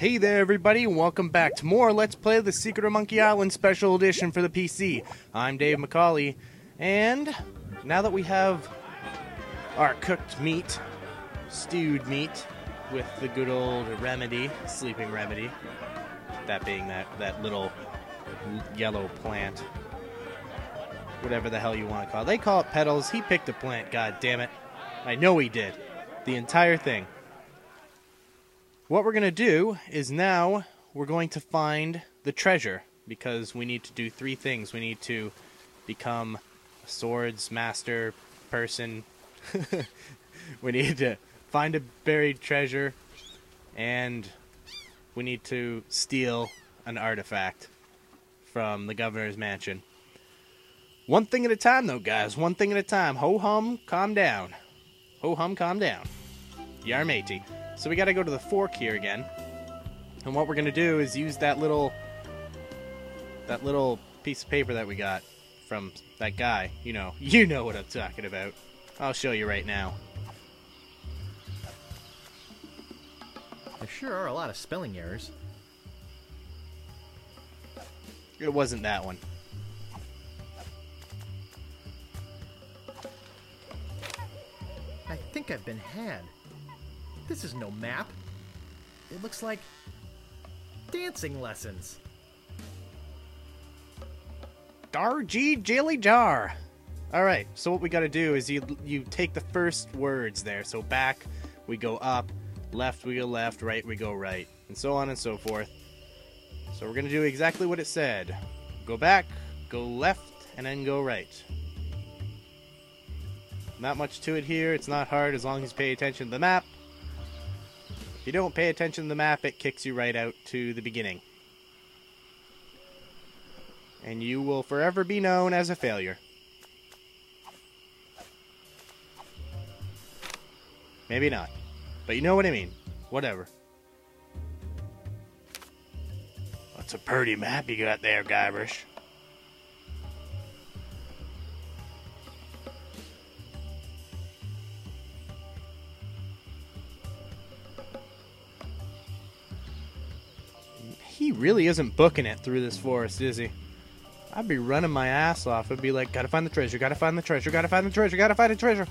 Hey there everybody, and welcome back to more Let's Play The Secret of Monkey Island Special Edition for the PC. I'm Dave McCauley, and now that we have our cooked meat, stewed meat, with the good old remedy, sleeping remedy, that being that little yellow plant, whatever the hell you want to call it. They call it petals. He picked a plant, god damn it. I know he did. The entire thing. What we're going to do is now we're going to find the treasure, because we need to do three things. We need to become a swords master person, we need to find a buried treasure, and we need to steal an artifact from the governor's mansion. One thing at a time though, guys, one thing at a time. Ho-hum, calm down. Ho-hum, calm down. Yar matey. So we gotta go to the fork here again, and what we're gonna do is use that little piece of paper that we got from that guy. You know what I'm talking about. I'll show you right now. There sure are a lot of spelling errors. It wasn't that one. I think I've been had. This is no map. It looks like dancing lessons. Dargy Jelly Jar. All right. So what we got to do is you take the first words there. So back, we go up. Left, we go left. Right, we go right, and so on and so forth. So we're gonna do exactly what it said. Go back, go left, and then go right. Not much to it here. It's not hard as long as you pay attention to the map. If you don't pay attention to the map, it kicks you right out to the beginning. And you will forever be known as a failure. Maybe not. But you know what I mean. Whatever. That's a pretty map you got there, Guybrush. He really isn't booking it through this forest, is he? I'd be running my ass off. I'd be like, gotta find the treasure, gotta find the treasure, gotta find the treasure, gotta find the treasure.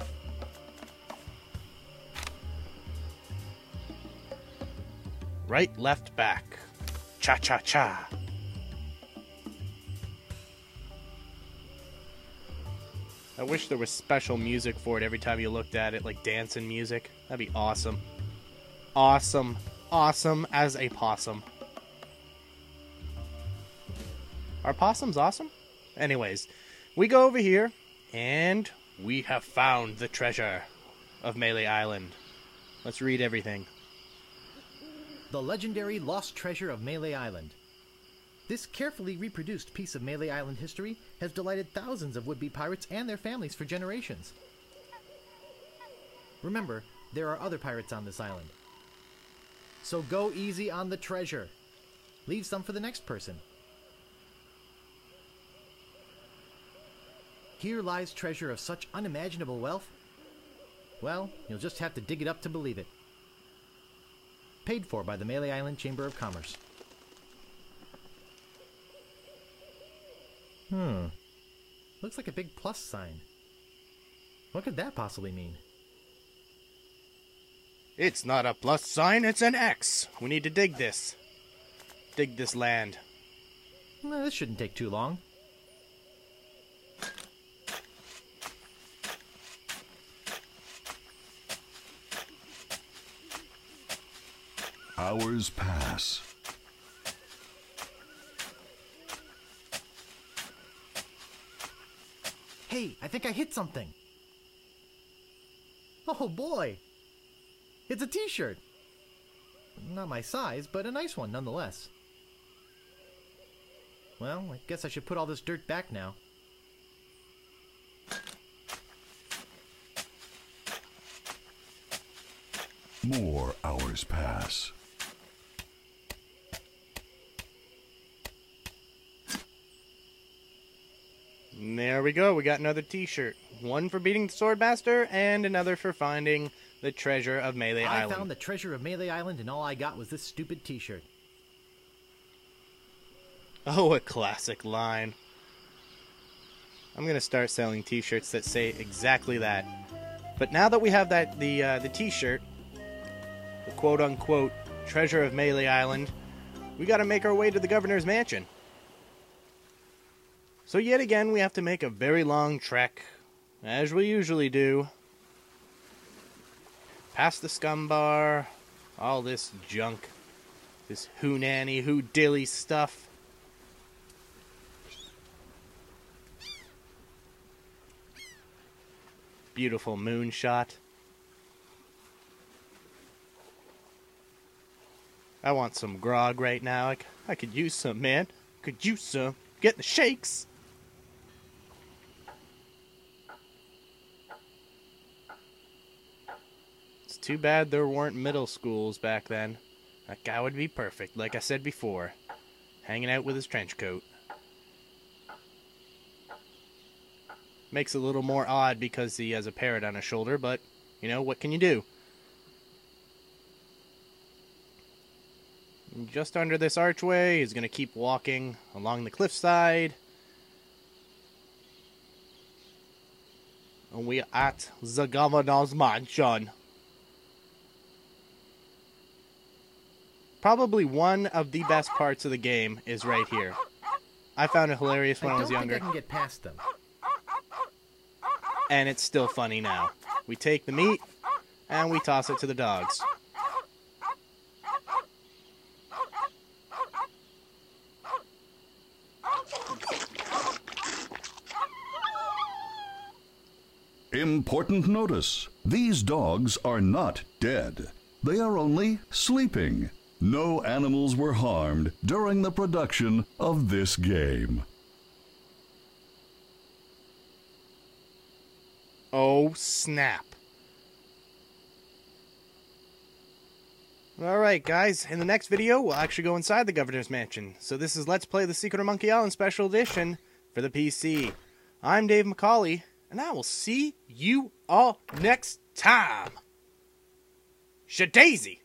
Right, left, back. Cha-cha-cha. I wish there was special music for it every time you looked at it, like dancing music. That'd be awesome. Awesome. Awesome as a possum. Are possums awesome? Anyways, we go over here, and we have found the treasure of Melee Island. Let's read everything. The legendary lost treasure of Melee Island. This carefully reproduced piece of Melee Island history has delighted thousands of would-be pirates and their families for generations. Remember, there are other pirates on this island. So go easy on the treasure. Leave some for the next person. Here lies treasure of such unimaginable wealth. Well, you'll just have to dig it up to believe it. Paid for by the Melee Island Chamber of Commerce. Looks like a big plus sign. What could that possibly mean? It's not a plus sign, it's an X. We need to dig this. Dig this land. No, this shouldn't take too long. Hours pass. Hey, I think I hit something. Oh boy! It's a t-shirt! Not my size, but a nice one nonetheless. Well, I guess I should put all this dirt back now. More hours pass. There we go, we got another t-shirt. One for beating the swordmaster, and another for finding the treasure of Melee Island. I found the treasure of Melee Island, and all I got was this stupid t-shirt. Oh, a classic line. I'm going to start selling t-shirts that say exactly that. But now that we have that the t-shirt, the quote-unquote treasure of Melee Island, we got to make our way to the governor's mansion. So yet again, we have to make a very long trek, as we usually do. Past the scum bar, all this junk, this who nanny, who dilly stuff. Beautiful moonshot. I want some grog right now. I could use some, man. Could use some. Get the shakes. Too bad there weren't middle schools back then. That guy would be perfect, like I said before. Hanging out with his trench coat. Makes it a little more odd because he has a parrot on his shoulder, but, you know, what can you do? And just under this archway, he's going to keep walking along the cliffside. And we're at the governor's mansion. Probably one of the best parts of the game is right here. I found it hilarious when I was younger. I don't think I can get past them. And it's still funny now. We take the meat, and we toss it to the dogs. Important notice. These dogs are not dead. They are only sleeping. No animals were harmed during the production of this game. Oh, snap. Alright, guys. In the next video, we'll actually go inside the Governor's Mansion. So this is Let's Play The Secret of Monkey Island Special Edition for the PC. I'm Dave McCauley, and I will see you all next time. Shadaisy!